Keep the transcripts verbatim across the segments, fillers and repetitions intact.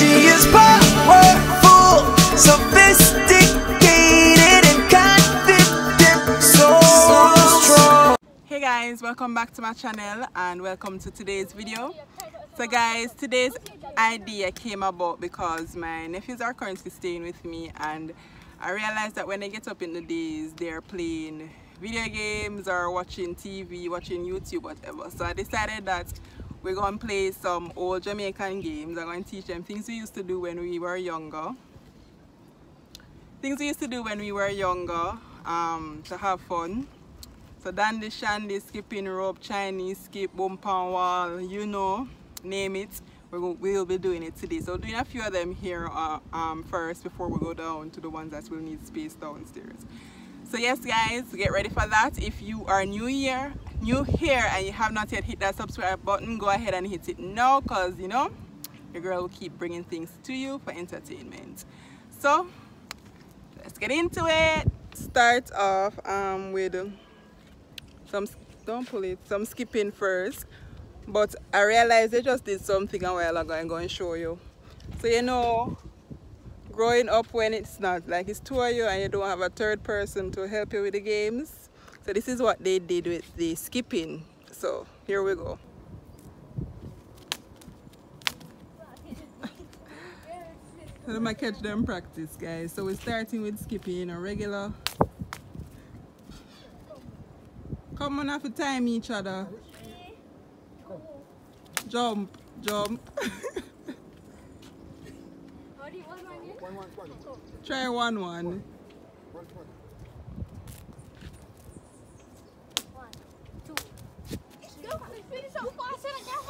She is powerful, sophisticated, and confident, so strong. Hey guys, welcome back to my channel and welcome to today's video. So guys, today's idea came about because my nephews are currently staying with me and I realized that when they get up in the days, they're playing video games or watching T V, watching YouTube, whatever. So I decided that we're going to play some old Jamaican games. I'm going to teach them things we used to do when we were younger. Things we used to do when we were younger um, to have fun. So dandy, shandy, skipping rope, Chinese skip, bump and wall, you know, name it. We'll, we'll be doing it today. So doing a few of them here uh, um, first before we go down to the ones that will need space downstairs. So yes guys, get ready for that. If you are new here, new here and you have not yet hit that subscribe button, go ahead and hit it now because you know your girl will keep bringing things to you for entertainment. So let's get into it. Start off um, with some don't pull it some skipping first, but I realized they just did something a while ago. I'm going to show you. So you know, growing up when it's not like it's two of you and you don't have a third person to help you with the games, so this is what they did with the skipping. So here we go. Let them catch them practice, guys. So we're starting with skipping a regular. Come on, have to time each other. Jump, jump. One, one, one. Try one, one. One, one, one. One, two. It's so fast, you know,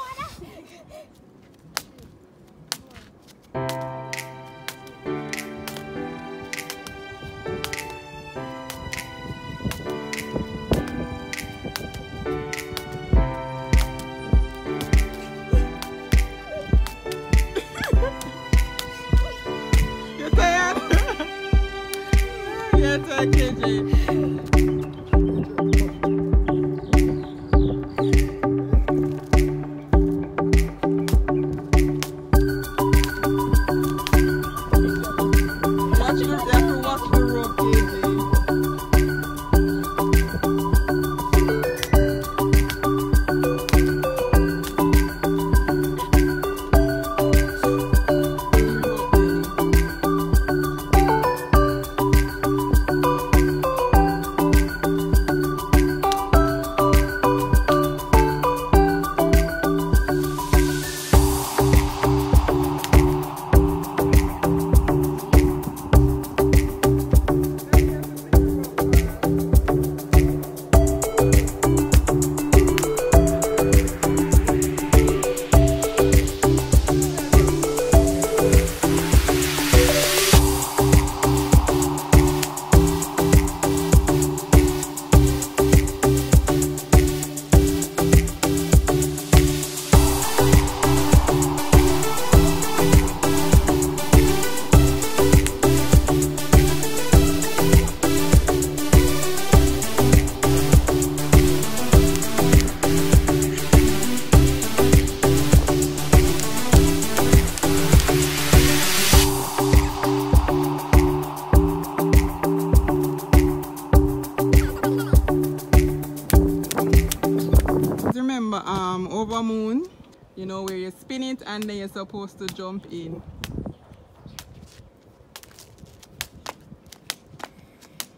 where you spin it and then you're supposed to jump in.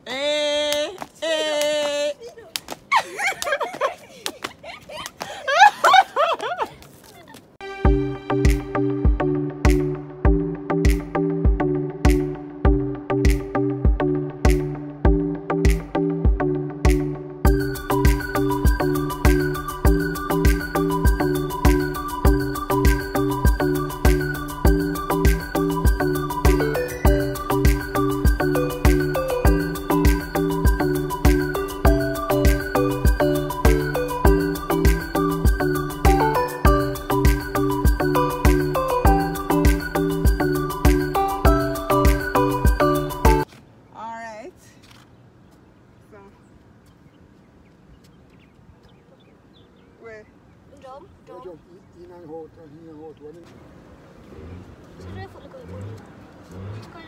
Hey, hey.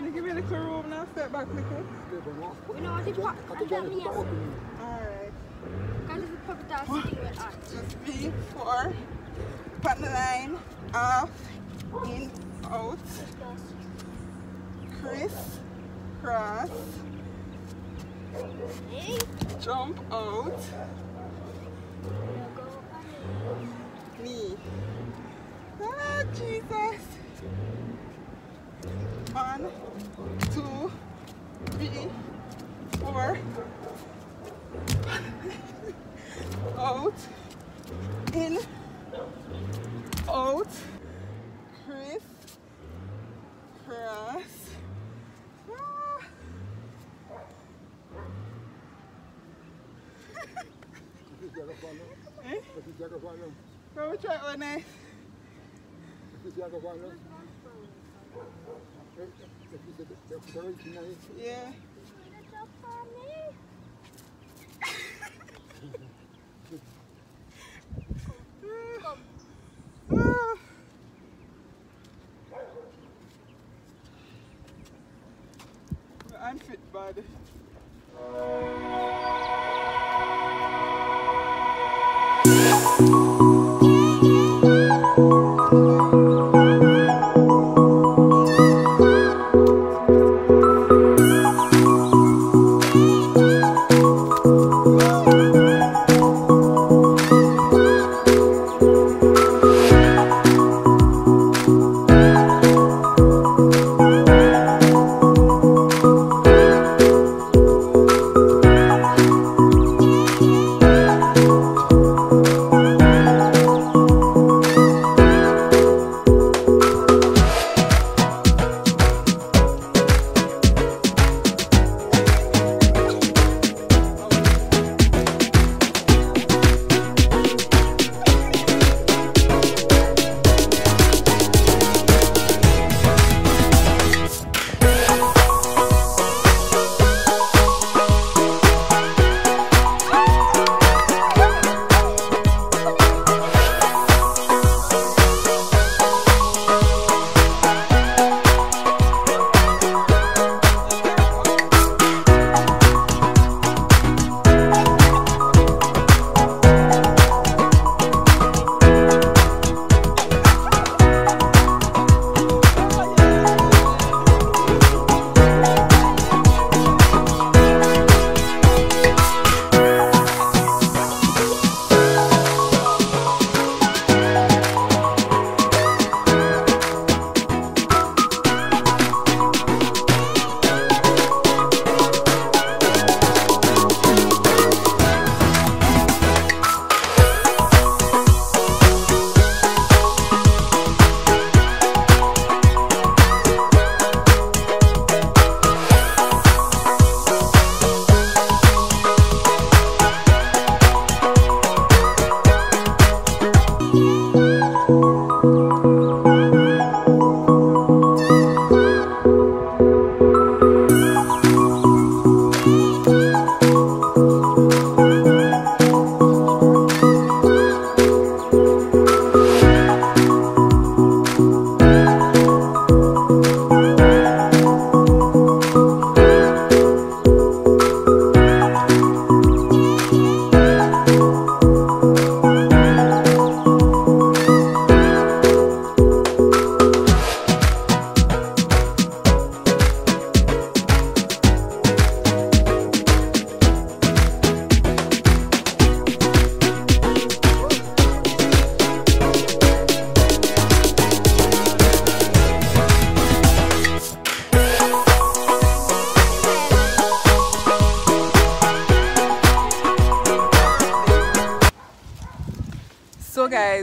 Nigga, me the clear room now. Step back, nigga. You know, I did what? I did me. Alright. Guys, if you pop that, I see you at that. Just be for partner line, off, in, out, crisp, cross, jump out, knee. Ah, Jesus. One, two, three, four. Out, in, out, crisp, cross. Ah. Eh? Well, we try one night. Yeah. Come. Oh. I'm fit, bud.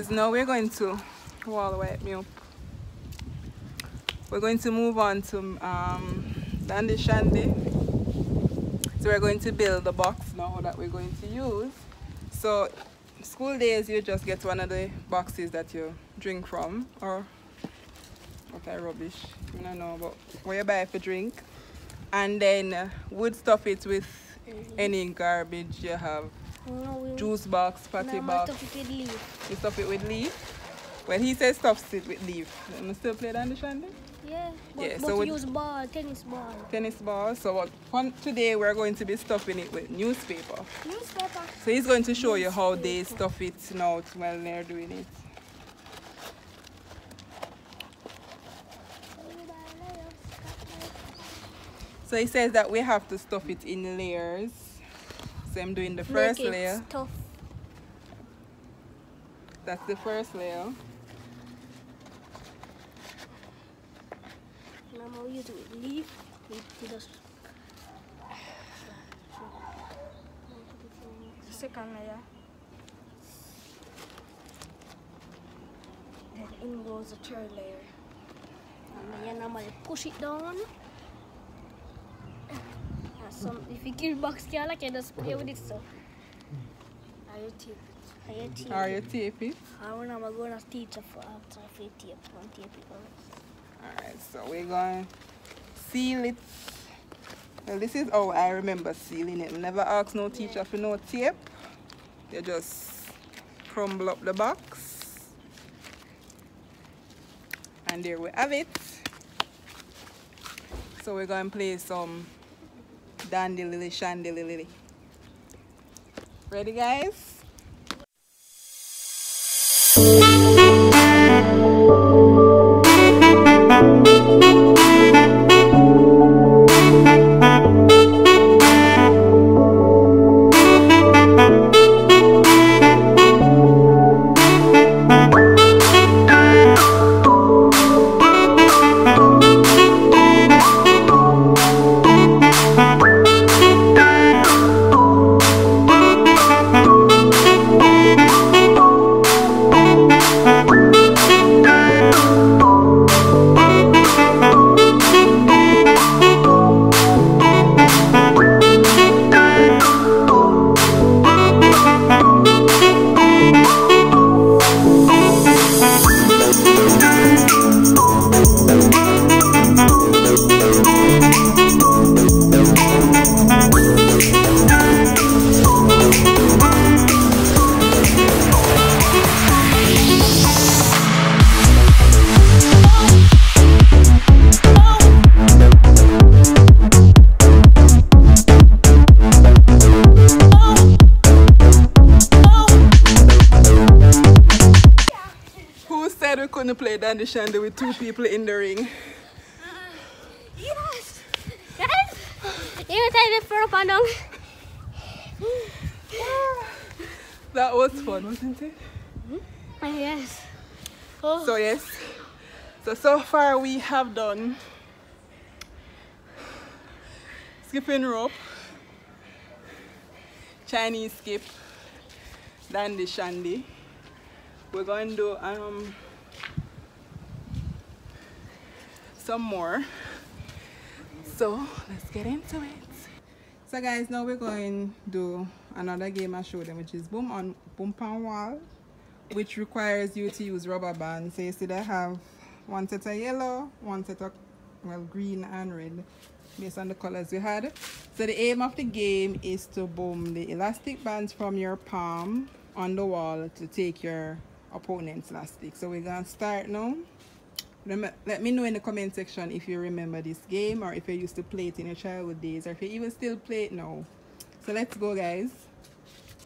Now we're going to wall wipe me up. We're going to move on to um, Dandy Shandy. So we're going to build the box now that we're going to use. So school days you just get one of the boxes that you drink from, or what I rubbish, I don't know, but where you buy for drink, and then uh, would stuff it with any garbage you have. No, juice box, patty no, box. Stuff it with leaf. You stuff it with leaf. When he says stop, sit with leave. Am I still play down the shandy? Yeah. But, yeah, but so we use ball, tennis ball. Tennis ball. So what fun today we're going to be stuffing it with newspaper. Newspaper. So he's going to show newspaper. you how they stuff it now while they're doing it. So he says that we have to stuff it in layers. So I'm doing the first Make it layer. Stuff. That's the first layer. Mama, you do it. Leaf. The second layer. Then in goes the third layer. And then I'm going to push it down. And some, if you give box can like you just play with it so. I will tape it. Are you tape it? Are you tape it? I remember going to teach her for after I tape it. tape it. Alright, so we're going to seal it. Well, this is how I remember sealing it. Never ask no teacher yeah. for no tape. They just crumble up the box. And there we have it. So we're going to play some dandy lily, shandy lily. Ready, guys? Play dandy shandy with two people in the ring. Uh, yes, yes. You take the for pandong. That was fun, wasn't it? Uh, yes. Oh. So yes. So so far we have done skipping rope, Chinese skip, dandy shandy. We're going to do um. some more, so let's get into it. So guys, now we're going to do another game I show them, which is boom on boom pan wall, which requires you to use rubber bands. So you see they have one set of yellow, one set of well green and red based on the colors we had. So the aim of the game is to boom the elastic bands from your palm on the wall to take your opponent's elastic. So we're gonna start now. Let me know in the comment section if you remember this game or if you used to play it in your childhood days or if you even still play it now. So let's go, guys.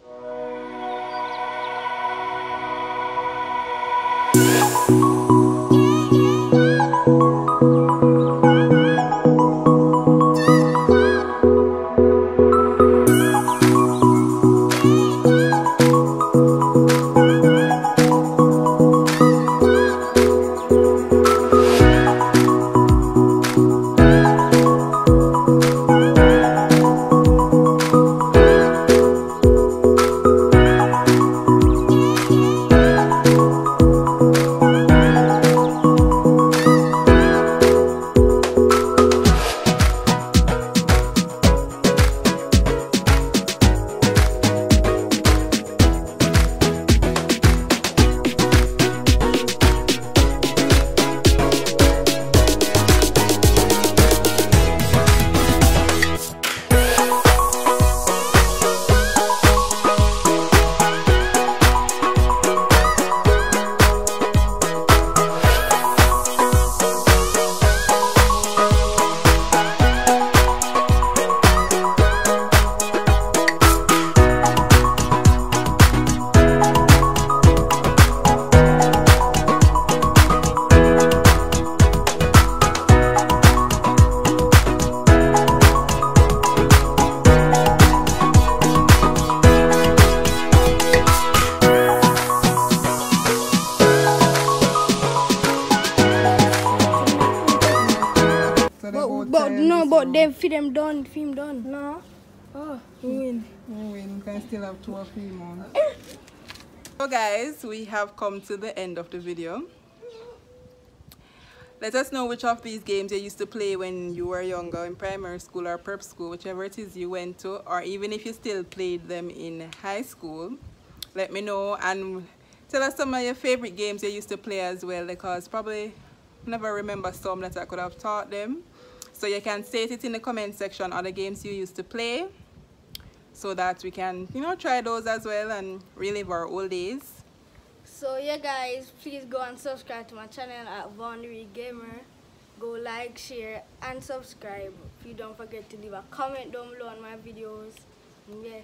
Bye. Hey, film done, film done. No. Oh, you win. You win. You can still have two or three more. So guys, we have come to the end of the video. Let us know which of these games you used to play when you were younger, in primary school or prep school, whichever it is you went to, or even if you still played them in high school. Let me know and tell us some of your favorite games you used to play as well, because probably never remember some that I could have taught them. So you can state it in the comment section, other games you used to play, so that we can, you know, try those as well and relive our old days. So yeah guys, please go and subscribe to my channel at Von the Real Gamer. Go like, share and subscribe. Please don't forget to leave a comment down below on my videos. Yeah.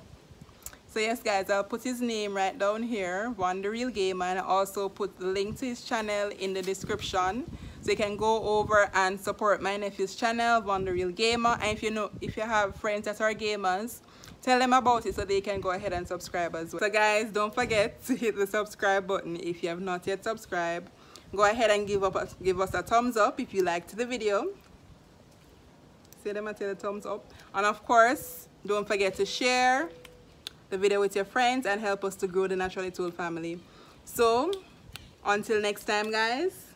So yes guys, I'll put his name right down here, Von the Real Gamer, and I also put the link to his channel in the description. So you can go over and support my nephew's channel, Von the Real Gamer. And if you know, if you have friends that are gamers, tell them about it so they can go ahead and subscribe as well. So guys, don't forget to hit the subscribe button if you have not yet subscribed. Go ahead and give up, a, give us a thumbs up if you liked the video. See them until the thumbs up. And of course, don't forget to share the video with your friends and help us to grow the Naturally Told family. So, until next time guys.